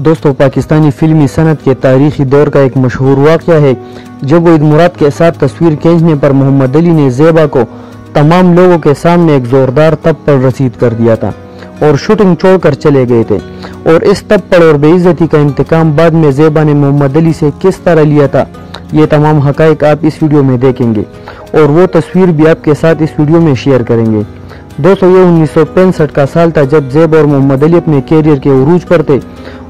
दोस्तों, पाकिस्तानी फिल्मी सनत के तारीखी दौर का एक मशहूर वाक़या है जब वहीद मुराद के साथ तस्वीर खींचने पर मोहम्मद अली ने ज़ेबा को तमाम लोगों के सामने एक ज़ोरदार थप्पड़ रसीद कर दिया था और शूटिंग छोड़कर चले गए थे। और इस थप्पड़ और बेइज्जती का इंतकाम बाद में ज़ेबा ने मोहम्मद अली से किस तरह लिया था, ये तमाम हक़ाइक़ आप इस वीडियो में देखेंगे और वो तस्वीर भी आपके साथ इस वीडियो में शेयर करेंगे। दोस्तों, ये 1965 का साल था जब ज़ेबा और मोहम्मद अली अपने कैरियर के उरूज पर थे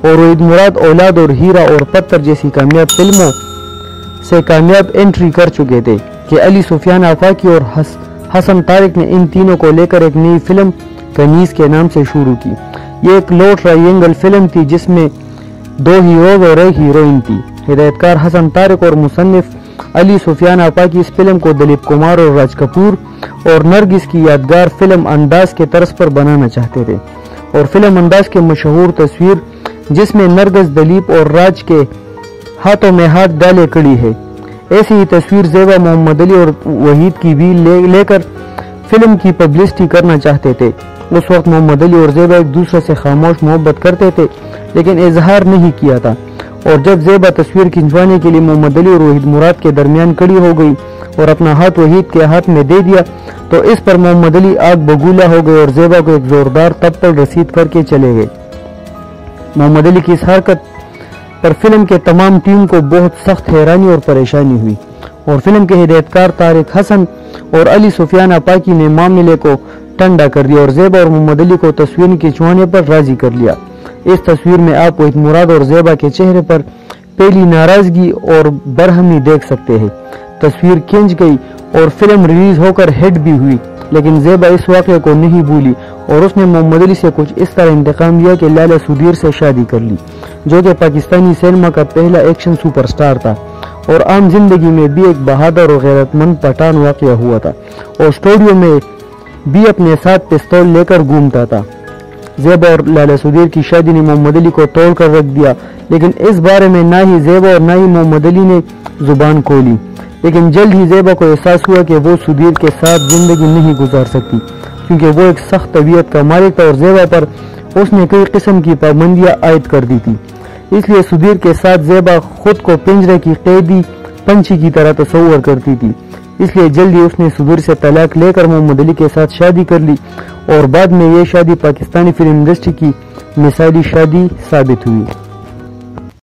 और वहीद मुराद औलाद और हीरा और पत्थर जैसी कामयाब फिल्मों से कामयाब एंट्री कर चुके थे कि अली सुफियान आफाकी और हसन तारिक ने इन तीनों को लेकर एक नई फिल्म कनीज़ के नाम से शुरू की। ये एक लो ट्राइंगल फिल्म थी जिसमें 2 हीरोज और 1 हीरोइन थी। हिदायतकार हसन तारिक और मुसन्निफ अली सुफियान आफाकी इस फिल्म को दिलीप कुमार और राज कपूर और नरगिस की यादगार फिल्म अंदाज के तर्ज पर बनाना चाहते थे और फिल्म अंदाज के मशहूर तस्वीर जिसमें नरगिस दिलीप और राज के हाथों में हाथ डाले खड़ी है, ऐसी ही तस्वीर ज़ेबा, मोहम्मद अली और वहीद की भी लेकर फिल्म की पब्लिसिटी करना चाहते थे। उस वक्त मोहम्मद अली और ज़ेबा एक दूसरे से खामोश मोहब्बत करते थे लेकिन इजहार नहीं किया था। और जब ज़ेबा तस्वीर खिंचवाने के लिए मोहम्मद अली और वहीद मुराद के दरमियान खड़ी हो गई और अपना हाथ वहीद के हाथ में दे दिया तो इस पर मोहम्मद अली आग बगूला हो गए और ज़ेबा को एक जोरदार थप्पड़ रसीद करके चले गए। मोहम्मद अली की इस हरकत पर फिल्म के तमाम टीम को बहुत सख्त हैरानी और परेशानी हुई और फिल्म के हिदायतकार तारिक हसन और अली सुफियान आफाकी ने मामले को ठंडा कर दिया और ज़ेबा और मोहम्मद अली को तस्वीर खिंचवाने पर राजी कर लिया। इस तस्वीर में आप वहीद मुराद और ज़ेबा के चेहरे पर पहली नाराजगी और बरहमी देख सकते हैं। तस्वीर खिंच गई और फिल्म रिलीज होकर हिट भी हुई लेकिन ज़ेबा इस वाक़े को नहीं भूली और उसने मोहम्मद अली से कुछ इस तरह इंतकाम लिया कि लाला सुधीर से शादी कर ली, जो कि पाकिस्तानी सिनेमा का पहला एक्शन सुपरस्टार था और आम जिंदगी में भी एक बहादुर और गैरतमंद पठान वाक़या हुआ था और स्टूडियो में भी अपने साथ पिस्तौल लेकर घूमता था। ज़ेबा और लाला सुधीर की शादी ने मोहम्मद अली को तोड़ कर रख दिया लेकिन इस बारे में ना ही ज़ेबा और ना ही मोहम्मद अली ने जुबान खोली। लेकिन जल्द ही ज़ेबा को एहसास हुआ कि वो सुधीर के साथ ज़िंदगी नहीं गुजार सकती क्योंकि वो एक सख्त तबीयत का मालिक था और ज़ेबा पर उसने कई किस्म की पाबंदियाँ आयद कर दी थी। इसलिए सुधीर के साथ ज़ेबा खुद को पिंजरे की कैदी पंछी की तरह तस्वर करती थी। इसलिए जल्दी उसने सुधीर से तलाक लेकर मोहम्मद अली के साथ शादी कर ली और बाद में ये शादी पाकिस्तानी फिल्म इंडस्ट्री की मिसाली शादी साबित हुई।